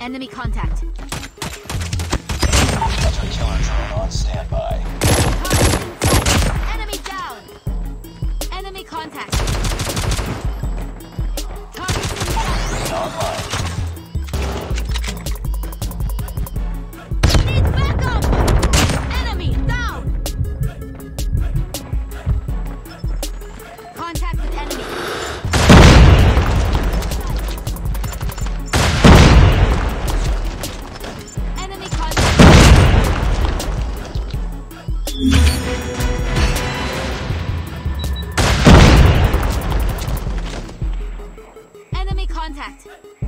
Enemy contact. Killer drone on standby. Enemy down. Enemy contact. Target online. Need backup. Enemy down. Contact with enemy. Enemy contact.